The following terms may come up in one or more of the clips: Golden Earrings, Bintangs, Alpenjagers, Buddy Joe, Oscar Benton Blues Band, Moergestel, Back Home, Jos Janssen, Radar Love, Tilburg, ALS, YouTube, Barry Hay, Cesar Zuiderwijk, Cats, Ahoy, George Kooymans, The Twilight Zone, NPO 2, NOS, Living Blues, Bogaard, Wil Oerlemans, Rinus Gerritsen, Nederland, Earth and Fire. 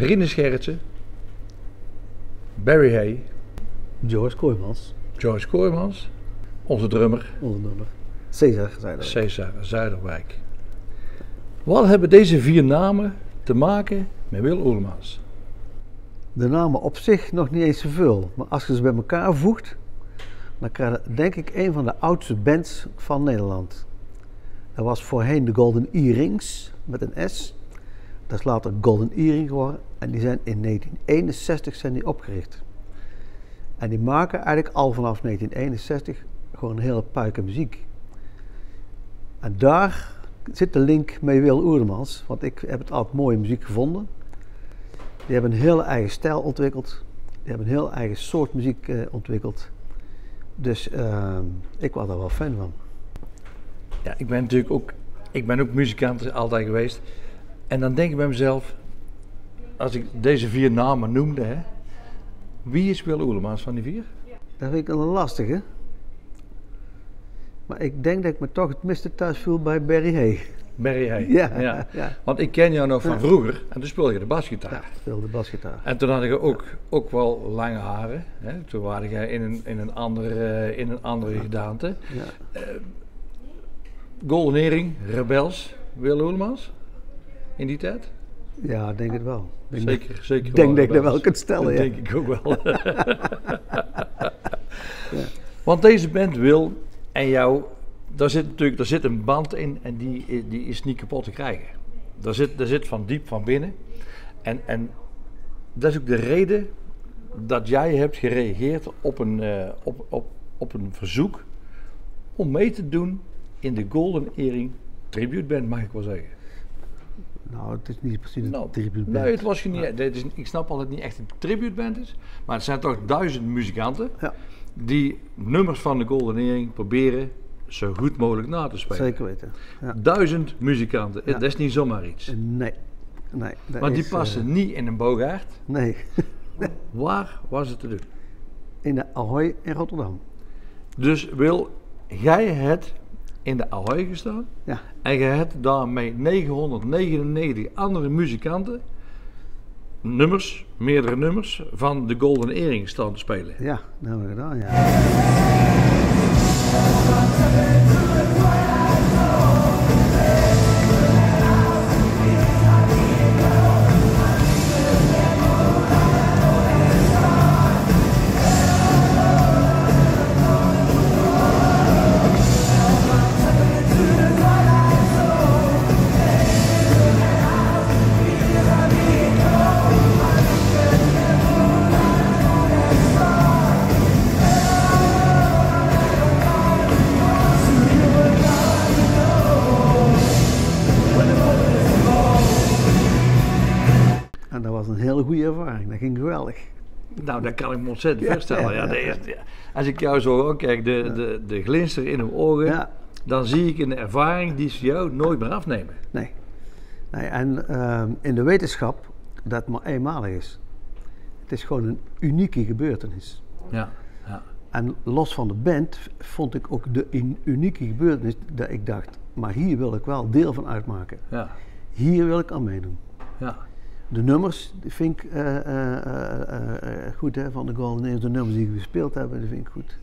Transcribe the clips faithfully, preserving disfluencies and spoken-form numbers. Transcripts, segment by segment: Rinus Gerritsen, Barry Hay, George Kooymans, George Kooymans, onze drummer, onze drummer. Cesar Zuiderwijk. Cesar Zuiderwijk. Wat hebben deze vier namen te maken met Wil Oerlemans? De namen op zich nog niet eens zoveel, maar als je ze bij elkaar voegt, dan krijg je denk ik een van de oudste bands van Nederland. Dat was voorheen de Golden Earrings met een S. Dat is later Golden Earring geworden en die zijn in negentien eenenzestig zijn die opgericht. En die maken eigenlijk al vanaf negentien eenenzestig gewoon een hele puike muziek. En daar zit de link met Wil Oerlemans, want ik heb het altijd mooie muziek gevonden. Die hebben een heel eigen stijl ontwikkeld, die hebben een heel eigen soort muziek uh, ontwikkeld. Dus uh, ik was daar wel fan van. Ja, ik ben natuurlijk ook, ik ben ook muzikant altijd geweest. En dan denk ik bij mezelf, als ik deze vier namen noemde, hè, wie is Wil Oerlemans van die vier? Dat vind ik een lastige. Maar ik denk dat ik me toch het miste thuis voel bij Barry Hay. Barry Hay, ja, ja. ja. Want ik ken jou nog van ja. vroeger en toen speelde je de basgitaar. Ja, speelde de basgitaar. En toen had je ook, ja. ook wel lange haren. Hè? Toen waren jij in een, in een andere, in een andere ja. gedaante. Ja. Uh, Golden Earring, Rebels, Wil Oerlemans? In die tijd? Ja, denk het wel. Denk zeker, dat, zeker. Ik denk dat ik dat wel kunt stellen, ja. Denk ik ook wel. ja. Want deze band Wil en jou, daar zit natuurlijk daar zit een band in en die, die is niet kapot te krijgen. Daar zit, daar zit van diep van binnen. En, en dat is ook de reden dat jij hebt gereageerd op een, uh, op, op, op een verzoek om mee te doen in de Golden Earring Tribute Band, mag ik wel zeggen. Nou, het is niet precies een nou, tributeband. Nee, het was niet, het is, ik snap al dat het niet echt een tributeband is, maar het zijn toch duizend muzikanten ja. die nummers van de Golden Earring proberen zo goed mogelijk na te spelen. Zeker weten. Ja. Duizend muzikanten, ja. dat is niet zomaar iets. Nee. nee maar die passen uh, niet in een Bogaard. Nee. Waar was het te doen? In de Ahoy in Rotterdam. Dus Wil jij het in de Ahoy gestaan ja. en je hebt daarmee negenhonderdnegenennegentig andere muzikanten nummers, meerdere nummers van de Golden Earring staan te spelen. Ja, dat hebben we gedaan, ja. Dat ging geweldig. Nou, dat kan ik me ontzettend ja, voorstellen. Ja, ja, ja. Is, ja. Als ik jou zo ook kijk, de, ja. de, de glinster in hun ogen, ja. dan zie ik een ervaring die ze jou nooit meer afnemen. Nee. nee en um, in de wetenschap dat maar eenmalig is. Het is gewoon een unieke gebeurtenis. Ja. ja. En los van de band vond ik ook de in, unieke gebeurtenis dat ik dacht, maar hier wil ik wel deel van uitmaken. Ja. Hier wil ik aan meedoen. Ja. De nummers die vind ik uh, uh, uh, uh, goed hè, van de Golden Earring, de nummers die we gespeeld hebben, die vind ik goed.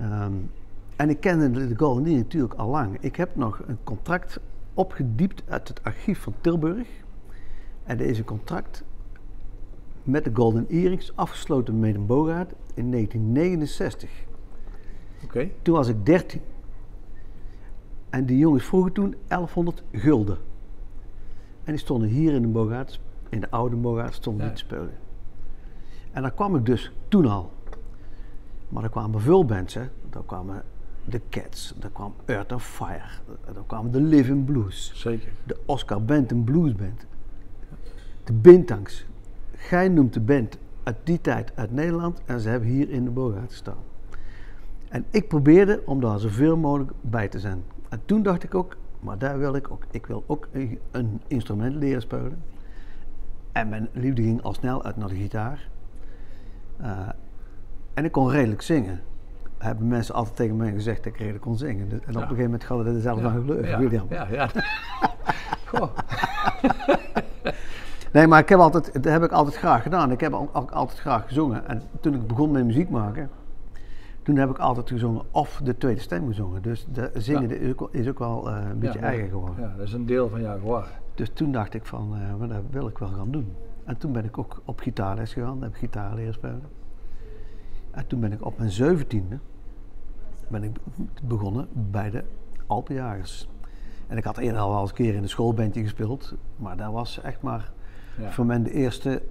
Um, en ik kende de Golden Earring natuurlijk al lang. Ik heb nog een contract opgediept uit het archief van Tilburg. En er is een contract met de Golden Earrings afgesloten met een Bogaard in negentien negenenzestig. Okay. Toen was ik dertien. En die jongens vroegen toen elfhonderd gulden. En die stonden hier in de Bogaard, in de oude Bogaard, stonden die ja. te spelen. En daar kwam ik dus toen al. Maar daar kwamen vulbands, hè. Daar kwamen de Cats, daar kwam Earth and Fire, daar kwamen de Living Blues. Zeker. De Oscar Benton Blues Band. De Bintangs. Gij noemt de band uit die tijd uit Nederland en ze hebben hier in de Bogaard gestaan. En ik probeerde om daar zoveel mogelijk bij te zijn. En toen dacht ik ook, maar daar wil ik ook. Ik wil ook een, een instrument leren spelen. En mijn liefde ging al snel uit naar de gitaar. Uh, en ik kon redelijk zingen. Hebben mensen altijd tegen mij gezegd dat ik redelijk kon zingen. En op ja. een gegeven moment gaat het er zelf aan gebeuren, William. Ja, ja. Goh. Nee, maar ik heb altijd, dat heb ik altijd graag gedaan. Ik heb al, al, altijd graag gezongen. En toen ik begon met muziek maken, toen heb ik altijd gezongen of de tweede stem gezongen. Dus de zingen ja. is, ook, is ook wel uh, een beetje ja, eigen geworden. Ja, dat is een deel van jou geworden. Dus toen dacht ik van, uh, dat wil ik wel gaan doen. En toen ben ik ook op gitaarles gegaan, heb ik gitaar leren spelen. En toen ben ik op mijn zeventiende ben ik begonnen bij de Alpenjagers. En ik had eerder al wel eens een keer in een schoolbandje gespeeld, maar dat was echt maar ja. voor mij de eerste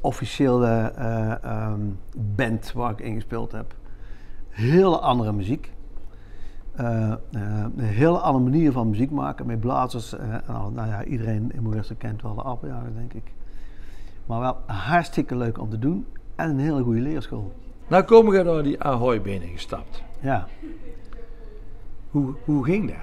officiële uh, um, band waar ik in gespeeld heb. Hele andere muziek, uh, uh, een hele andere manier van muziek maken met blazers. Uh, en al, nou ja, iedereen in Moergestel kent wel de Alpenjagers, denk ik. Maar wel hartstikke leuk om te doen en een hele goede leerschool. Nou kom je door die Ahoy binnen gestapt. Ja. Hoe, hoe ging dat?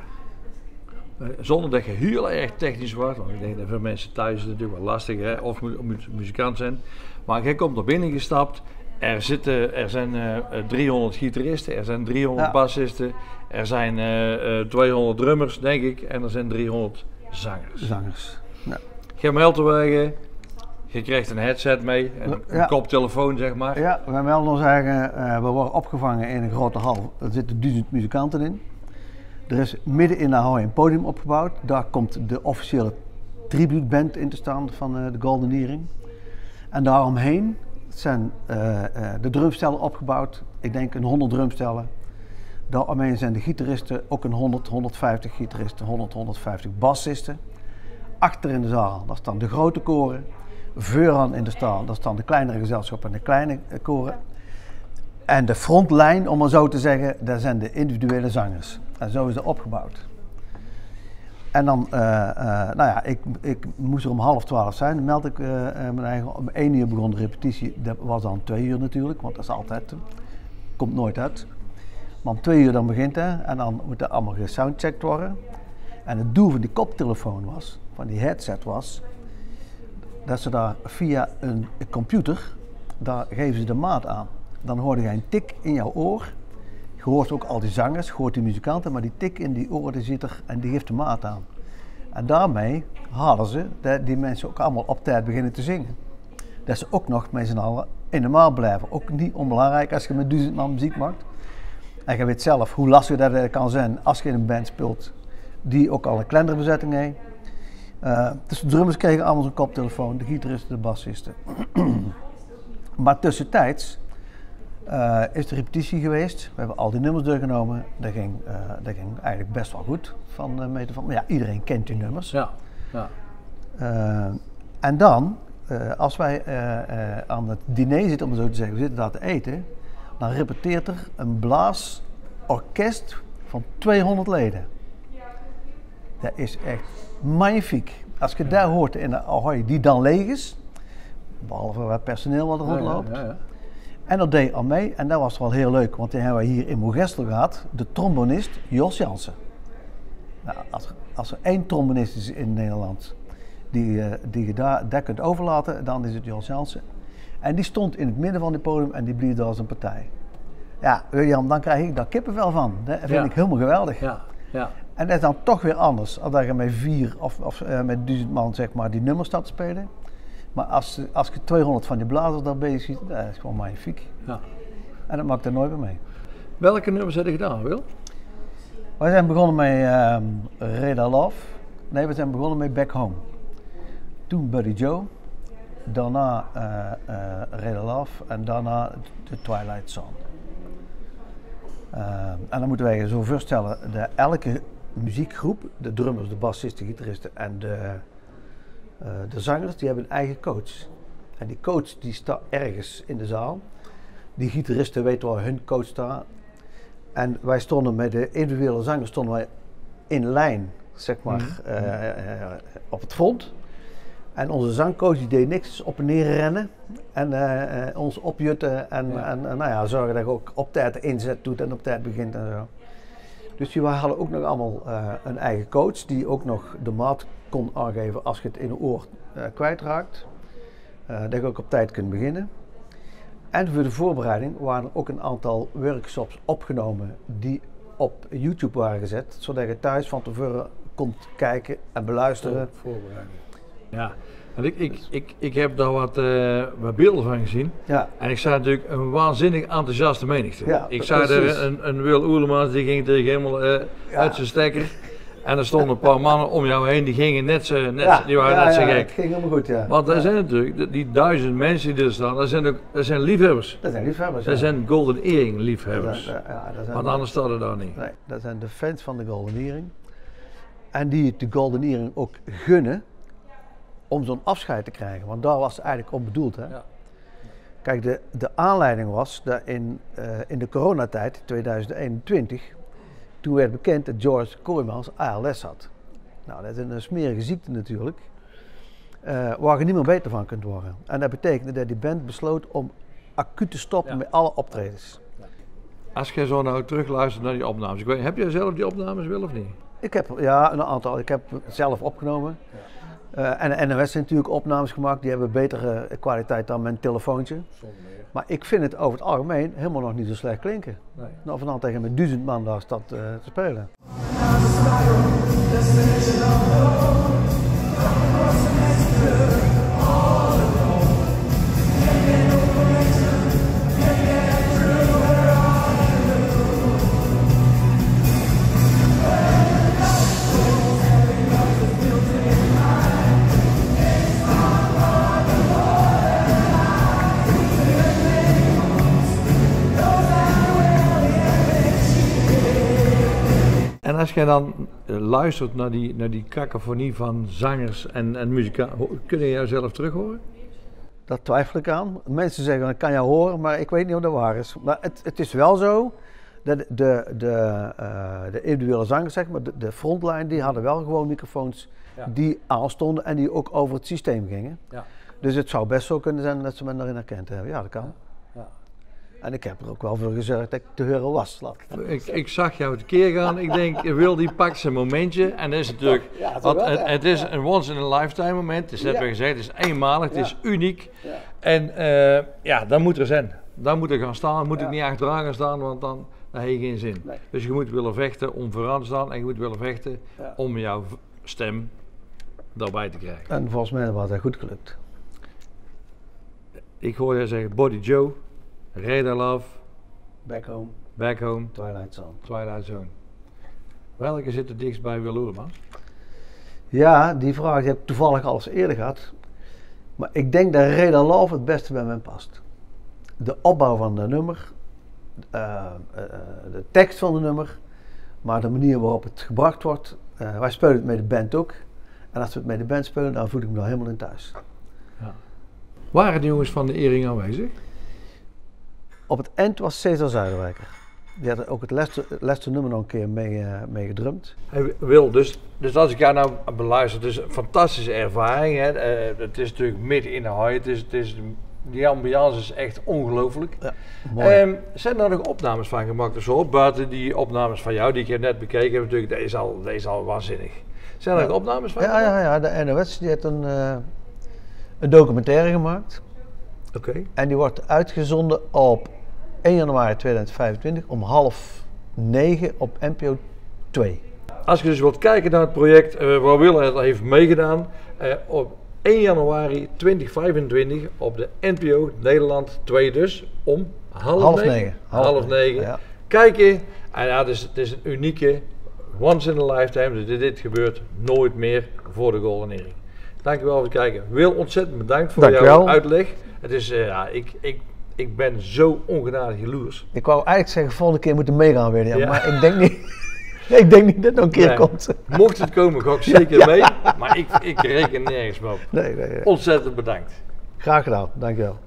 Zonder dat je heel erg technisch was, want ik denk dat voor mensen thuis is natuurlijk wel lastig, hè? Of mu mu muzikant zijn. Maar jij komt er binnen gestapt, er, zitten, er zijn uh, driehonderd gitaristen, er zijn driehonderd ja. bassisten, er zijn uh, uh, tweehonderd drummers, denk ik, en er zijn driehonderd zangers. Zangers. Ja. Jij meldt weg, je krijgt een headset mee, een, ja. een koptelefoon zeg maar. Ja, wij melden ons eigen, uh, we worden opgevangen in een grote hal, er zitten duizend muzikanten in. Er is midden in Ahoy een podium opgebouwd. Daar komt de officiële tributeband in te staan van uh, de Golden Earring. En daaromheen zijn uh, uh, de drumstellen opgebouwd. Ik denk een honderd drumstellen. Daaromheen zijn de gitaristen ook een honderd, honderdvijftig gitaristen, honderd, honderdvijftig bassisten. Achter in de zaal, daar staan de grote koren. Vooraan in de zaal, daar staan de kleinere gezelschappen en de kleine uh, koren. En de frontlijn, om maar zo te zeggen, daar zijn de individuele zangers. En zo is dat opgebouwd. En dan, uh, uh, nou ja, ik, ik moest er om half twaalf zijn. Dan meld ik uh, mijn eigen, om één uur begon de repetitie. Dat was dan twee uur natuurlijk, want dat is altijd, komt nooit uit. Maar om twee uur dan begint het en dan moet er allemaal gesoundcheckt worden. En het doel van die koptelefoon was, van die headset was, dat ze daar via een computer, daar geven ze de maat aan. Dan hoorde jij een tik in jouw oor. Je hoort ook al die zangers, je hoort die muzikanten, maar die tik in die oren die zit er en die geeft de maat aan. En daarmee halen ze dat die mensen ook allemaal op tijd beginnen te zingen. Dat ze ook nog met z'n allen in de maat blijven. Ook niet onbelangrijk als je met duizend man muziek maakt. En je weet zelf hoe lastig dat kan zijn als je in een band speelt die ook al een kleinere bezetting heeft. Uh, dus de drummers kregen allemaal zo'n koptelefoon, de gitaristen, de bassisten. Maar tussentijds Uh, is de repetitie geweest, we hebben al die nummers doorgenomen, dat ging, uh, dat ging eigenlijk best wel goed van uh, meter van, maar ja, iedereen kent die nummers. Ja, ja. Uh, en dan, uh, als wij uh, uh, aan het diner zitten, om het zo te zeggen, we zitten daar te eten, dan repeteert er een blaasorkest van tweehonderd leden. Dat is echt magnifiek. Als je ja. daar hoort in de Ahoy die dan leeg is, behalve waar personeel wat er rondloopt. Ja, ja, ja, ja. En dat deed al mee en dat was wel heel leuk, want die hebben we hier in Moergestel gehad, de trombonist Jos Janssen. Nou, als, als er één trombonist is in Nederland die, die je daar, daar kunt overlaten, dan is het Jos Janssen. En die stond in het midden van die podium en die bleef daar als een partij. Ja, William, dan krijg ik daar kippenvel van. Dat vind ja. ik helemaal geweldig. Ja. Ja. En dat is dan toch weer anders, als je met vier of, of uh, met duizend man zeg maar, die nummers staat te spelen. Maar als, als je tweehonderd van die blazers daar bezig ziet, dat is gewoon magnifiek. Ja. En dat maakt er nooit meer mee. Welke nummers heb je gedaan, Wil? We zijn begonnen met um, Radar Love. Nee, we zijn begonnen met Back Home. Toen Buddy Joe. Daarna uh, uh, Radar Love. En daarna The Twilight Zone. Uh, en dan moeten wij je zo voorstellen dat elke muziekgroep, de drummers, de bassisten, de gitaristen en de... Uh, de zangers die hebben een eigen coach. En die coach die staat ergens in de zaal. Die gitaristen weten waar hun coach staat. En wij stonden met de individuele zangers stonden wij in lijn, zeg maar, mm. uh, uh, op het front. En onze zangcoach die deed niks op en neer rennen. En uh, uh, ons opjutten en, ja. en, en nou ja, zorgen dat je ook op tijd inzet doet en op tijd begint en zo. Dus die hadden ook nog allemaal uh, een eigen coach die ook nog de maat kon aangeven als je het in een oor uh, kwijtraakt. Uh, dat je ook op tijd kunt beginnen. En voor de voorbereiding waren er ook een aantal workshops opgenomen die op YouTube waren gezet. Zodat je thuis van tevoren kon kijken en beluisteren. Voorbereiding. Ja, Want ik, ik, ik, ik heb daar wat, uh, wat beelden van gezien. Ja. En ik zag natuurlijk een waanzinnig enthousiaste menigte. Ja, ik zag er een, een Wil Oerlemans die ging tegen helemaal uh, ja. uit zijn stekker. En er stonden een paar mannen om jou heen, die gingen net zo, net, ja, die waren ja, net zo ja, gek. Het ging helemaal goed, ja. Want er ja. zijn natuurlijk, die duizend mensen die er staan, dat zijn, ook, dat zijn liefhebbers. Dat zijn liefhebbers, Dat ja. zijn Golden Earring liefhebbers. Dat, ja, dat zijn want anders staat er daar niet. Nee, dat zijn de fans van de Golden Earring. En die de Golden Earring ook gunnen om zo'n afscheid te krijgen, want daar was het eigenlijk op bedoeld, hè. Ja. Kijk, de, de aanleiding was dat in, uh, in de coronatijd, tweeduizend eenentwintig, toen werd bekend dat George Kooymans A L S had. Nou, dat is een smerige ziekte natuurlijk, uh, waar je niet meer beter van kunt worden. En dat betekende dat die band besloot om acuut te stoppen ja. met alle optredens. Als jij zo nou terugluistert naar die opnames, ik weet, heb jij zelf die opnames wel of niet? Ik heb, ja, een aantal. Ik heb zelf opgenomen. Uh, en de N O S heeft natuurlijk opnames gemaakt, die hebben betere kwaliteit dan mijn telefoontje. Maar ik vind het over het algemeen helemaal nog niet zo slecht klinken. Nee. Nou, vanaf tegen mijn duizend man daar staat uh, te spelen. Als jij dan luistert naar die, naar die kakofonie van zangers en, en muzikanten, kun je jou zelf terug horen? Dat twijfel ik aan. Mensen zeggen, ik kan jou horen, maar ik weet niet of dat waar is. Maar het, het is wel zo dat de, de, de, uh, de individuele zangers, zeg maar, de, de frontline, die hadden wel gewoon microfoons ja. die aanstonden en die ook over het systeem gingen. Ja. Dus het zou best zo kunnen zijn dat ze me daarin herkend hebben. Ja, dat kan. Ja. En ik heb er ook wel voor gezorgd dat ik te horen was. Ik, ik zag jou tekeer gaan. Ik denk, Wil die pakt zijn momentje. En dat is natuurlijk, ja, het, wat, het, het is een once in a lifetime moment. Dus dat hebben we gezegd, het is eenmalig, het ja. is uniek. Ja. En uh, ja, dan moet er zijn. Dan moet er gaan staan. Moet ja. ik niet achteraan gaan staan, want dan, dan heb je geen zin. Nee. Dus je moet willen vechten om vooraan te staan. En je moet willen vechten ja. om jouw stem daarbij te krijgen. En volgens mij was dat goed gelukt. Ik hoor jou zeggen, Buddy Joe. Radar Love, Back Home, Back Home, Twilight Zone. Twilight Zone. Welke zit er dichtst bij Wil Oerlemans? Ja, die vraag heb ik toevallig al eens eerder gehad. Maar ik denk dat Radar Love het beste bij mij past. De opbouw van de nummer, uh, uh, de tekst van de nummer, maar de manier waarop het gebracht wordt. Uh, wij spelen het met de band ook. En als we het met de band spelen, dan voel ik me daar helemaal in thuis. Ja. Waren de jongens van de Earring aanwezig? Op het eind was Cesar Zuiderwijk. Die had ook het laatste, het laatste nummer nog een keer mee, uh, mee gedrumd. Hey, Wil, dus, dus als ik jou nou beluister, het is een fantastische ervaring. Hè? Uh, het is natuurlijk midden in Ahoy. Het is, het is, die ambiance is echt ongelooflijk. Ja, um, zijn er nog opnames van gemaakt? Dus hoor, buiten die opnames van jou, die ik heb net bekeken heb, natuurlijk, deze is al, deze is al waanzinnig. Zijn er ja. nog opnames van ja, ja, ja, de N O S die heeft een, uh, een documentaire gemaakt. Oké. Okay. En die wordt uitgezonden op één januari tweeduizend vijfentwintig om half negen op N P O twee. Als je dus wilt kijken naar het project uh, waar Wil het heeft meegedaan, uh, op één januari tweeduizend vijfentwintig op de N P O Nederland twee dus om half, half negen. negen. Half, half negen. Ja. Kijken, en ja, het is, het is een unieke once in a lifetime, dus dit, dit gebeurt nooit meer voor de Golden Earring. Dankjewel voor het kijken. Wil, ontzettend bedankt voor Dank jouw wel. uitleg. Het is, uh, ja, ik, ik Ik ben zo ongenadig jaloers. Ik wou eigenlijk zeggen, volgende keer moeten meegaan weer. Ja, ja. Maar ik denk niet, ik denk niet dat het nog een keer nee. komt. Mocht het komen, ga ik zeker ja. mee. Maar ik, ik reken nergens mee op. Nee, nee, nee. Ontzettend bedankt. Graag gedaan, dankjewel.